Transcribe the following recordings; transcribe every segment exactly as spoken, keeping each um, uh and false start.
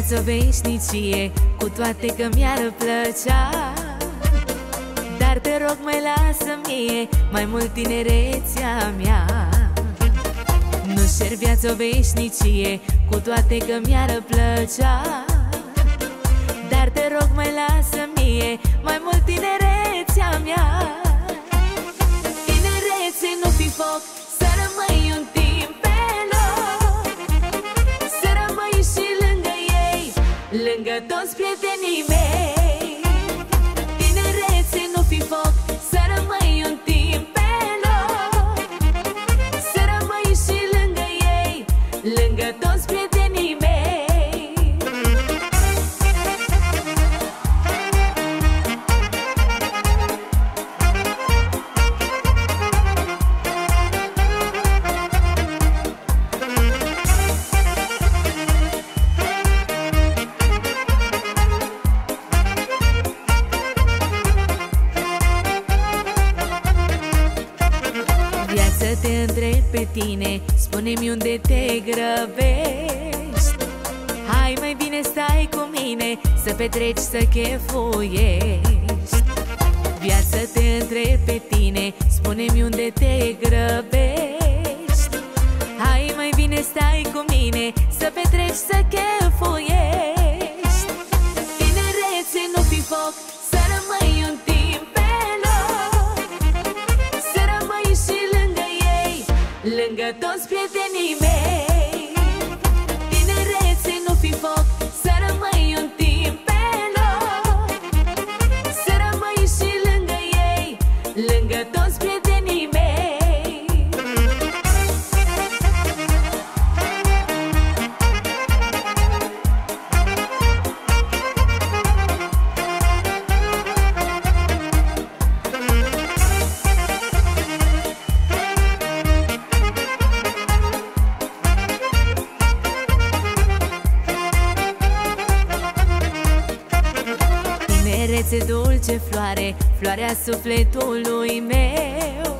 viață o veșnicie, cu toate că mi-ar plăcea. Dar te rog, mai lasă mie mai mult tinerețea mea. Nu-și cer viață o veșnicie, cu toate că mi-ar plăcea. Dar te rog, mai lasă mie mai mult tinerețea mea. Tinerețe nu fi foc, să rămâi un timp pe loc, să rămâi și lângă ei, lângă toți prietenii mei. Tinerețe nu fi foc, să rămâi un timp pe loc, să rămâi și lângă ei, lângă toți prietenii mei. Te întreb pe tine, spune-mi unde te grăbești. Hai, mai bine stai cu mine, să petreci, să chefuiești. Viața, te întreb pe tine, spune-mi unde te grăbești. Hai, mai bine stai cu mine, să petreci, să chefuiești. Tinerețe nu fi foc, să rămâi un timp pe loc, să rămâi și lângă ei, lângă toți prietenii mei. Tinerețe nu fi foc, să rămâi un timp pe loc, să rămâi și lângă ei, lângă toți prietenii mei. Tinerețe dulce floare, floarea sufletului meu,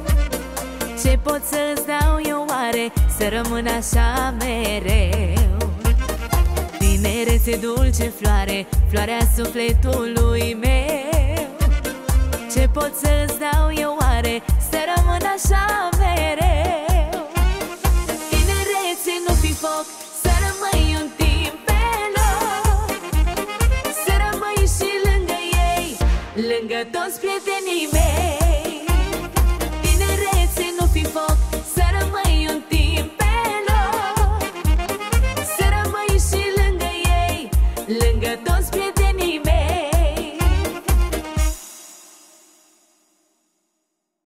ce pot să-ți dau eu oare, să rămân așa mereu? Tinerețe dulce floare, floarea sufletului meu, ce pot să-ți dau eu oare, să rămân așa mereu? Tinerețe nu fi foc, să rămâi un timp pe loc, să rămâi și lângă ei, lângă toți prietenii mei.